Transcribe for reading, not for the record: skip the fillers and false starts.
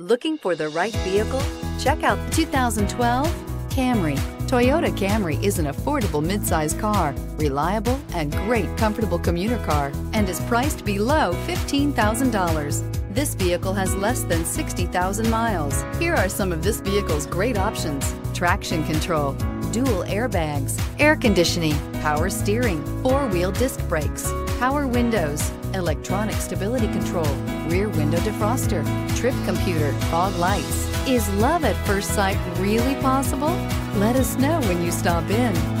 Looking for the right vehicle? Check out the 2012 Camry. Toyota Camry is an affordable midsize car, reliable and great comfortable commuter car, and is priced below $15,000. This vehicle has less than 60,000 miles. Here are some of this vehicle's great options: traction control, dual airbags, air conditioning, power steering, four-wheel disc brakes, power windows, electronic stability control, rear window defroster, trip computer, fog lights. Is love at first sight really possible? Let us know when you stop in.